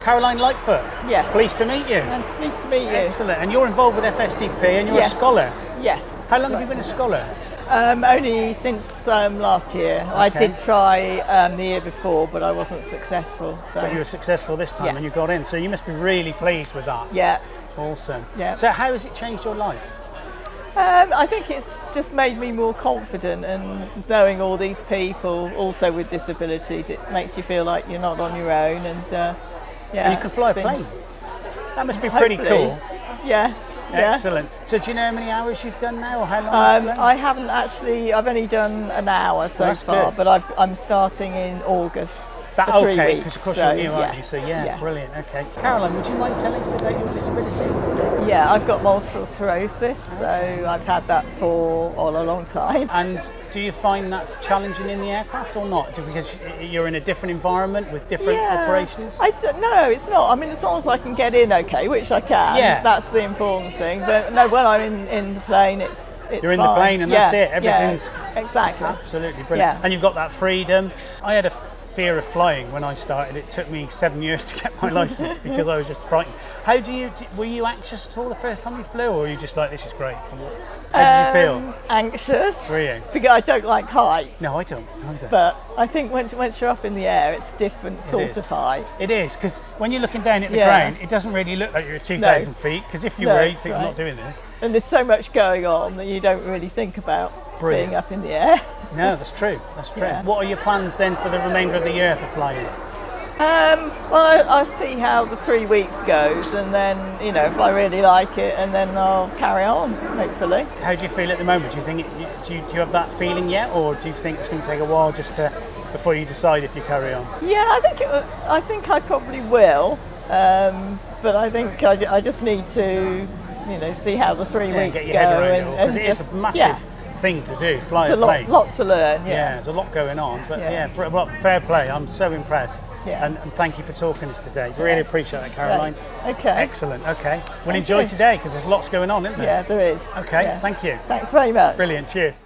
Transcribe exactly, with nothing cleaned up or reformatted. Caroline Lightfoot, yes. Pleased to meet you. And pleased to meet you. Excellent. And you're involved with F S D P and you're yes. a scholar. Yes. How long right. have you been a scholar? Um, only since um, last year. Okay. I did try um, the year before, but I wasn't successful. So. But you were successful this time yes. and you got in, so you must be really pleased with that. Yeah. Awesome. Yeah. So how has it changed your life? Um, I think it's just made me more confident, and knowing all these people also with disabilities, it makes you feel like you're not on your own, and uh, yeah. And you can fly a been... plane. That must be Hopefully. pretty cool. Yes. Excellent. Yeah. So do you know how many hours you've done now, or how long? Um, I haven't actually. I've only done an hour so well, far, good. but I've, I'm starting in August that, for three okay, weeks. Because of course so, you're new, yes. aren't you? So yeah, yes. brilliant. Okay, Caroline, would you mind telling us about your disability? Yeah, I've got multiple sclerosis, okay. so I've had that for all a long time. And do you find that's challenging in the aircraft or not? Because you're in a different environment with different yeah, operations. I don't, no, it's not. I mean, as long as I can get in, okay, which I can. Yeah, that's the important thing. But no, when I'm in, in the plane, it's, it's You're in fine. the plane and yeah, that's it, everything's... Yeah, exactly. Absolutely brilliant. Yeah. And you've got that freedom. I had a fear of flying when I started. It took me seven years to get my licence because I was just frightened. How do you, were you anxious at all the first time you flew, or were you just like, this is great? How did um, you feel? Anxious. Were you? Because I don't like heights. No, I don't either. But I think once, once you're up in the air, it's a different sort it of height. It is, because when you're looking down at the yeah. ground, it doesn't really look like you're at two thousand no. feet, because if you no, were eight feet, right. you're not doing this. And there's so much going on that you don't really think about Brilliant. being up in the air. No, that's true, that's true. Yeah. What are your plans then for the remainder of the year for flying? Um, well, I'll see how the three weeks goes, and then, you know, if I really like it, and then I'll carry on, hopefully. How do you feel at the moment? Do you think, it, do, you, do you have that feeling yet, or do you think it's going to take a while just to, before you decide if you carry on? Yeah, I think, it, I, think I probably will, um, but I think I, I just need to, you know, see how the three yeah, weeks go. Because it is a massive... Yeah. thing to do, fly a plane. There's a lot, lot to learn, yeah. yeah. There's a lot going on, but yeah, yeah well, fair play, I'm so impressed. Yeah. And, and thank you for talking to us today. Really yeah. appreciate that, Caroline. Right. Okay. Excellent, okay. Well, thank enjoy you. today, because there's lots going on, isn't there? Yeah, there is. Okay, yeah. thank you. Thanks very much. Brilliant, cheers.